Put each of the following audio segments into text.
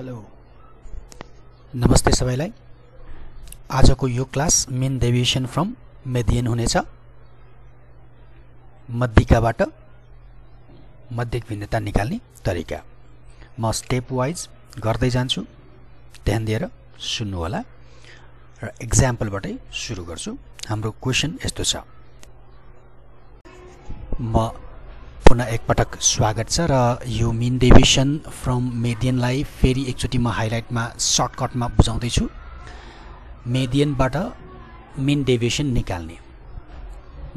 Hello नमस्ते सबैलाई आजको यो class mean deviation from median हुनेछ मध्यिकाबाट मध्यक भिन्नता निकाल्ने तरिका म स्टेप वाइज गर्दै जान्छु ध्यान दिएर सुन्नु होला र एक्जाम्पलबाटै सुरु गर्छु हाम्रो क्वेशन यस्तो छ म पुनः एकपटक स्वागत छ र यो मीन डेभिएसन फ्रम मेडियन लाई फेरि एकचोटी म हाइलाइटमा सर्टकटमा बुझाउँदै छु मेडियनबाट मीन डेभिएसन निकाल्ने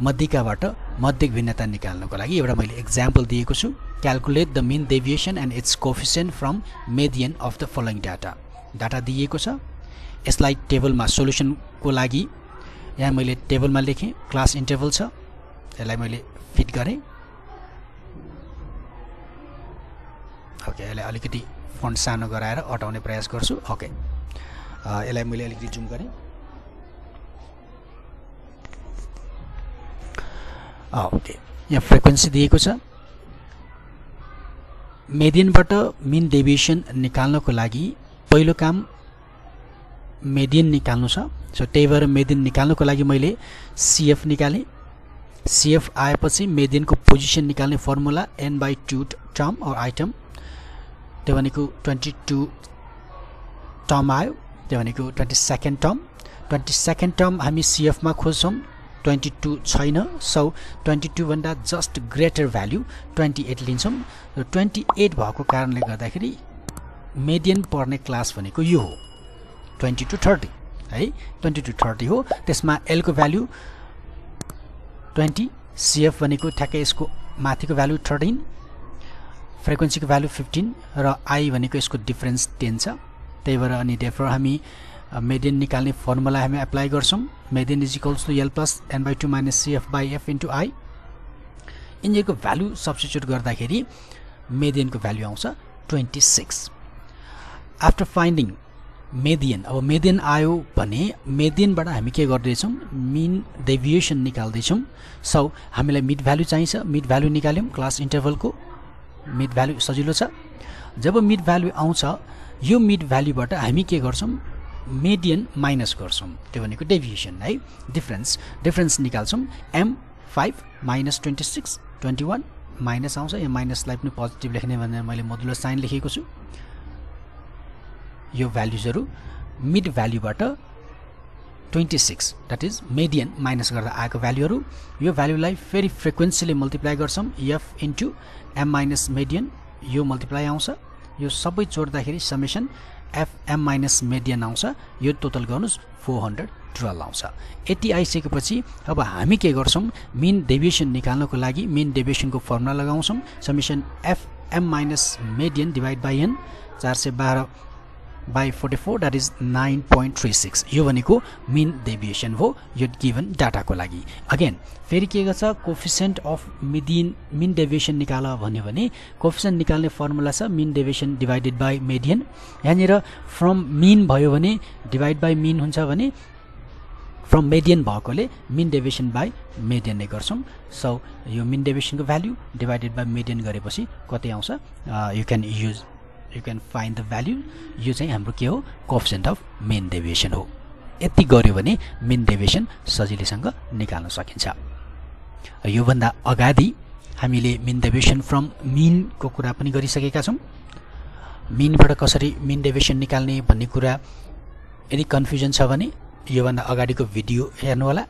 मध्यिकाबाट मध्यक भिन्नता निकाल्नको लागि एउटा मैले एक्जाम्पल दिएको छु calculate the mean deviation and its coefficient from median of the following data data दिएको छ यसलाई टेबलमा सोलुसनको लागि यहाँ मैले टेबलमा लेखेँ क्लास इन्टरभल छ यसलाई मैले फिट गरेँ ओके यसलाई अलिकति फन्ट सानो गराएर हटाउने प्रयास गर्छु ओके यसलाई मैले अलिकति जुम गरे ओके यहाँ फ्रिक्वेन्सी दिएको छ मेडियनबाट मीन डेभिएसन निकाल्नको लागि पहिलो काम मेडियन निकाल्नु छ सो त्यही भएर मेडियन निकाल्नको लागि मैले सीएफ निकाले सीएफ आएपछि मेडियनको पोजिसन निकाल्ने formula N by two term or item त्यो भनेको 22 टर्म आयो त्यो भनेको 22nd टर्म हामी सीएफ मा खोज्छौं 22 छैन सो 22 भन्दा जस्ट ग्रेटर भ्याल्यु 28 लिन्छौं र 28 भएको कारणले गर्दाखेरि मेडियन पर्ने क्लास भनेको यो हो 22 30 हो त्यसमा एल को भ्याल्यु 20 सीएफ भनेको ठ्याक्कै यसको माथिको भ्याल्यु 13 फ्रिक्वेन्सी को भ्यालु 15 र आई भनेको यसको डिफरेन्स 10 छ त्यही भएर अनि देयरफोर हामी मेडियन निकाल्ने फर्मुला हामी अप्लाई गर्छौं median is equals to L plus N by 2 minus CF by F into I इन्जेको भ्यालु सब्स्टिट्युट गर्दाखेरि मेडियन को भ्यालु आउँछ 26 आफ्टर फाइन्डिङ मेडियन अब मेडियन आयो भने मेडियनबाट हामी के गर्दै छौं मीन डेभिएसन निकाल्दै छौं सो हामीलाई मिड भ्यालु चाहिन्छ मिड भ्यालु निकाल्यौं क्लास इन्टरभलको मिड भ्यालु सजिलो छ जब मिड भ्यालु आउँछ यो मिड भ्यालुबाट हामी के गर्छौं मेडियन माइनस गर्छौं त्यो भनेको डेभिएसन है डिफरेन्स निकाल्छौं m5 - 26 21 माइनस आउँछ यो माइनसलाई पनि पोजिटिभ लेख्ने भनेर मैले मोडुलो साइन लेखेको छु यो भ्यालुजहरु मिड भ्यालुबाट 26 दैट इज मेडियन माइनस गर्दा आएको भ्यालुहरु यो भ्यालुलाई फेरि फ्रिक्वेन्सीले मल्टिप्लाई गर्छौं f into m minus median यो मल्टिप्लाई आउँछ यो सबै जोड्दाखेरि summation f m minus median आउँछ यो टोटल गर्नुस् 412 आउँछ यति आइसकेपछि अब हामी के गर्छौं मीन डेभिएसन निकाल्नको लागि मीन डेभिएसनको फर्मुला लगाउँछौं summation f m minus median divide by n 412 by 44 that is 9.36 यो भनेको मीन डेभिएसन हो यो गिवन डाटा को लागि अगेन फेरि के गर्छ coefficient of median mean deviation निकाल भन्यो भने कोएफिसिएन्ट निकाल्ने फर्मुला छ mean deviation divided by median यहाँ निर फ्रम मीन भयो भने डिवाइड बाइ मीन हुन्छ भने फ्रम मेडियन भएकोले मीन डेभिएसन बाइ मेडियन नै गर्छौं सो यो मीन डेभिएसनको भ्यालु डिवाइडेड बाइ मेडियन गरेपछि कति आउँछ you can find the value यो चाहिँ हाम्रो के हो कोएफिसिएन्ट अफ मीन डेभिएसन हो यति गर्यो भने मीन डेभिएसन सजिलैसँग निकाल्न सकिन्छ यो भन्दा अगाडि हामीले मीन डेभिएसन फ्रम मीन को कुरा पनि गरिसकेका छौं मीनबाट कसरी मीन डेभिएसन निकाल्ने भन्ने कुरा यदि कन्फ्युजन छ भने यो भन्दा अगाडिको भिडियो हेर्नु होला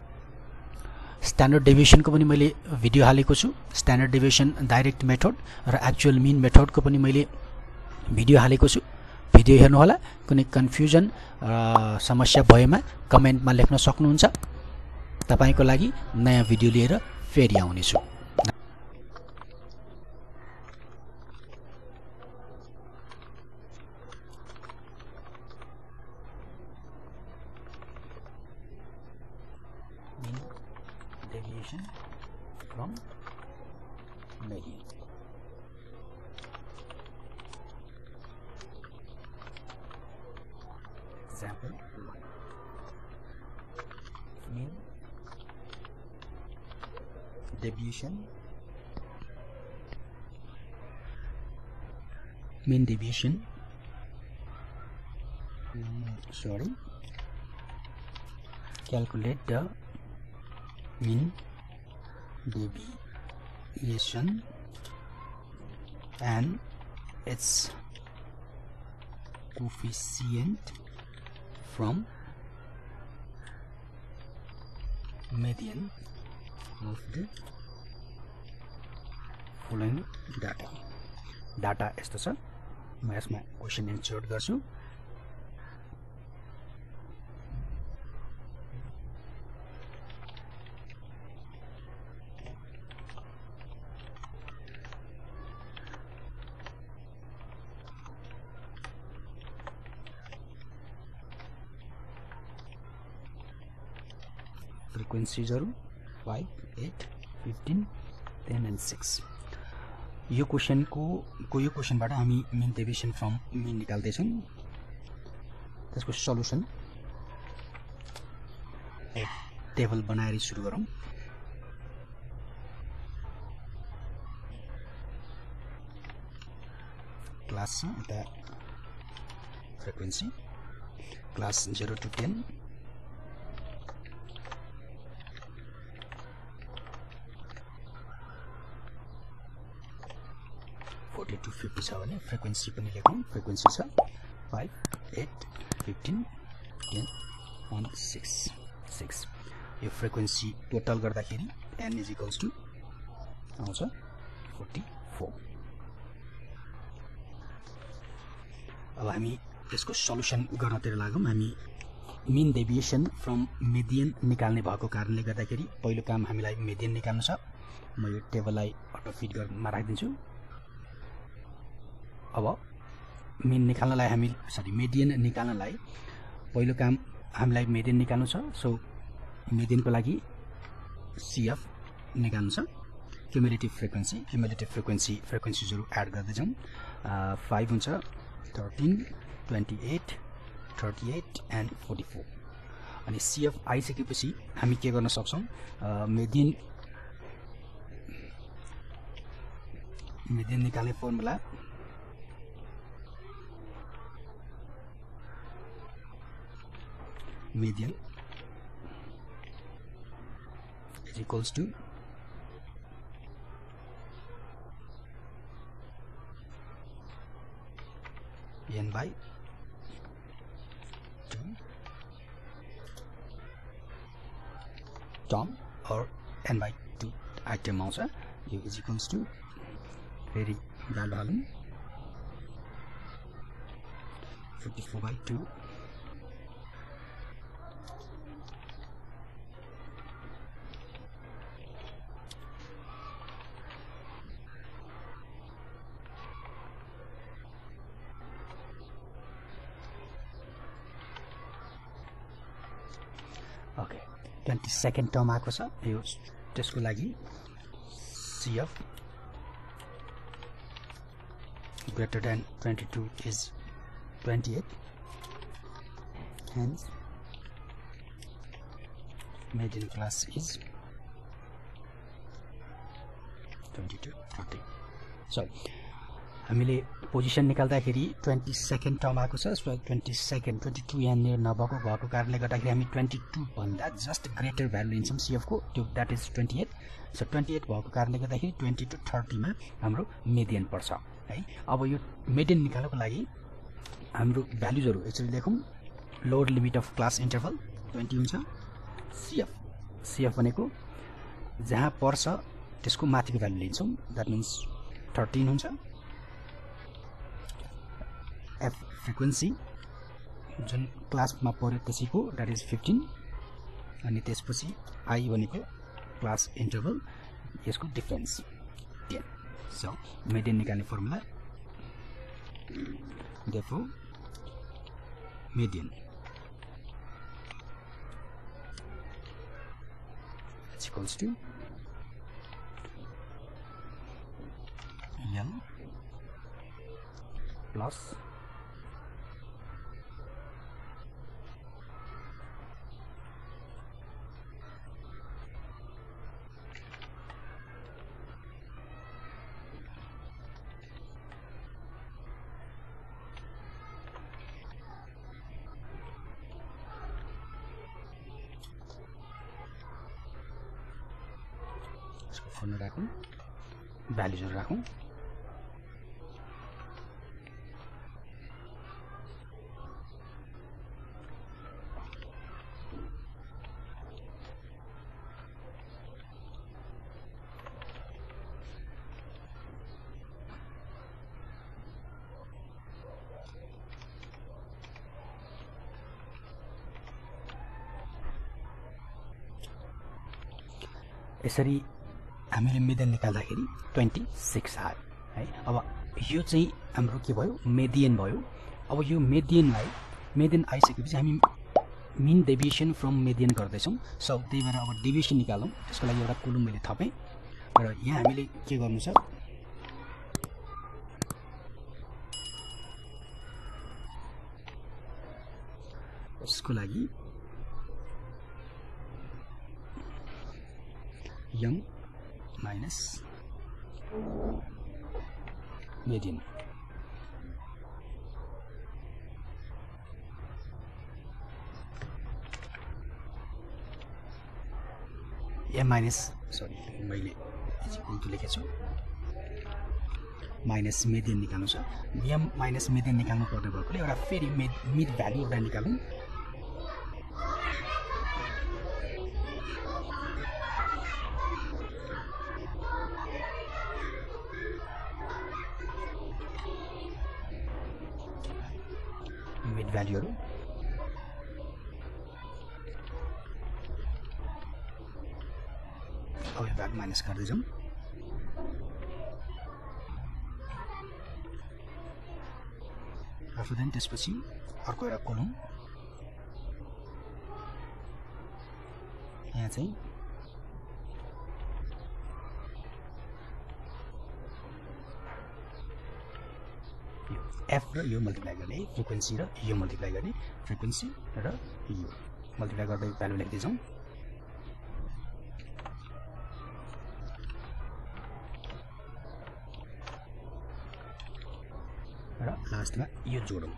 स्ट्यान्डर्ड डेभिएसन को पनि मैले भिडियो हालेको छु स्ट्यान्डर्ड डेभिएसन डाइरेक्ट मेथड र एक्चुअल मीन मेथड को पनि मैले भिडियो हालेको छु भिडियो हेर्नु होला कुनै कन्फ्युजन समस्या भएमा कमेन्टमा लेख्न सक्नुहुन्छ तपाईको लागि नयाँ भिडियो लिएर फेरि आउने छु deviation from median Example mean deviation mean deviation calculate the mean deviation and its coefficient from median of the following data यस्तो छ म यसमा क्वेशन इन्सर्ट गर्छु frequency 0, 5, 8, 15, 10 and 6 यो क्वेशन को यो क्वेशन बाट हामी mean deviation from mean निकाल्दै छौं त्यसको सल्युसन एक टेबल बनाएर सुरु गरौं class the frequency class 0 to 10 to 57 frequency frequency 5 8 15 10 1 6 6 your frequency total gardakheri n is equals to 44 अब हामी यसको सल्युसन गर्नतिर लागौं हामी mean deviation from median निकाल्ने भएको कारणले गर्दाखेरि पहिलो काम हामीलाई median निकाल्नु छ म यो टेबललाई अटो फिट गर्न राख्दिन्छु अब mean निकाल्नलाई हामी median निकाल्नलाई पहिलो काम हामीलाई median निकाल्नु छ सो median को लागि cf निकाल्नु छ cumulative frequency फ्रिक्वेन्सीहरु एड गर्दै जाउँ 5 हुन्छ 13 28 38 and 44 अनि cf आइसकेपछि हामी के गर्न सक्छौं median निकाल्ने formula median is equals to n by 2 term or n by 2 item also u is equals to very value 54 by 2 second term आएको छ यो त्यसको लागि cf greater than 22 is 28 hence median class is 22 30 so हामीले position निकाल्दाखेरि 22nd term आको छ so 22nd 22 यहाँ नियर नभएको भएको कारणले गर्दाखेरि हामी 22 भन्दा जस्ट ग्रेटर भ्यालु लिन्छौं cf को त्यो दैट इज 28 सो 28 भएको कारणले गर्दाखेरि 20 टु 30 मा हाम्रो मेडियन पर्छ है अब यो मेडियन निकाल्नको लागि हाम्रो भ्यालुजहरु एक्चुअली लेखौं lower limit of class interval 20 हुन्छ cf भनेको जहाँ पर्छ त्यसको माथिको भ्यालु लिन्छौं दैट मिन्स 13 हुन्छ f frequency जुन क्लास मा पर्यो त्यसको that is 15 अनि त्यसपछि i भनेको क्लास इन्टरभल यसको डिफरेंस 10 सो median निकाल्ने formula therefore median is equals to n plus फोन राखौं भ्यालुज राखौं यसरी हामीले मेडियन निकाल्दाखेरि 26 आयो है। अब यो चाहिँ हाम्रो के भयो मेडियन भयो। अब यो मेडियनलाई मेडियन आइसकेपछि हामी मीन डेभिएसन फ्रम मेडियन गर्दै छौं। सो त्यही भएर अब डेभिएसन निकालौं। त्यसको लागि एउटा कोलम मैले थपे र यहाँ हामीले के गर्नु छ यसको लागि young minus median m minus sorry मैले इक्वल टु लेखेछु माइनस median निकाल्नु छ। m minus median निकाल्नु पर्ने भएकोले एउटा फेरि मिड भ्यालु रा निकालौं। मिड भ्यालुहरु अब यो भाग माइनस गर्दै जाउँ। आफै त्यसपछि अर्को एउटा कोलम यहाँ चाहिँ f र यो मल्टिप्लाई गर्ने फ्रिक्वेन्सी र यो मल्टिप्लाई गर्ने फ्रिक्वेन्सी र यो मल्टिप्लाई गर्दै भ्यालु लेख्दै जाउँ। र लास्टमा यो जोडौँ।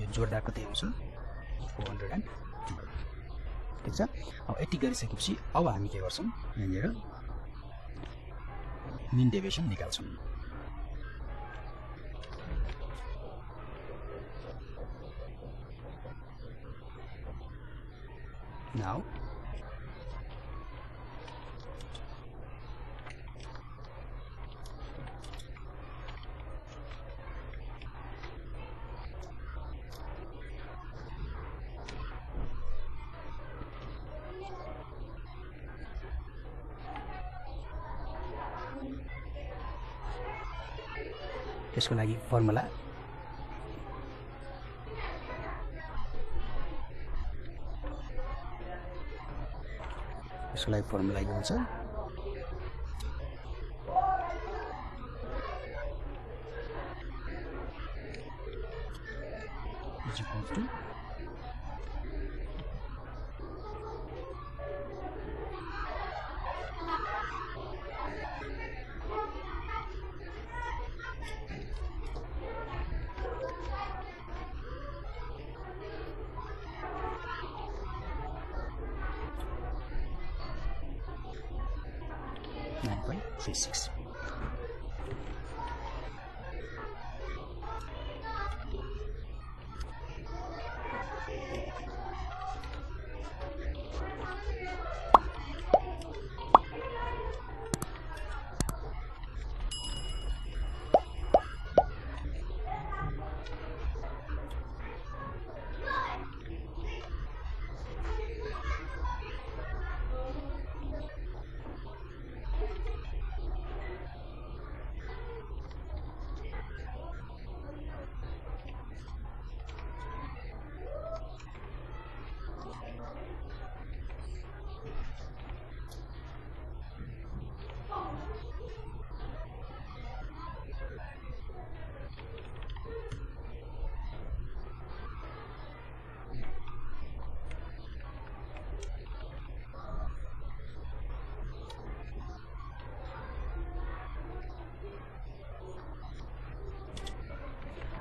यो जोड्दा कति आउँछ 400। अब यति गरिसकेपछि अब हामी के गर्छौं यहाँ मीन डेभिएसन निकाल्छौं। नाउ यसको लागि फर्मुला यो हुन्छ Physics.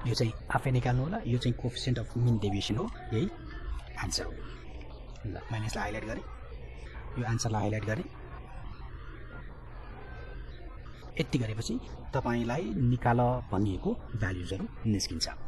यो चाहिँ आफै निकाल्नु होला यो चाहिँ कोएफिसिएन्ट अफ मीन डेभिएसन हो यही आन्सर हो ल मैले यसलाई हाइलाइट गरे यो आन्सरलाई हाइलाइट गरे यति गरेपछि तपाईलाई निकाल भनिएको भ्यालुजहरु निस्किन्छ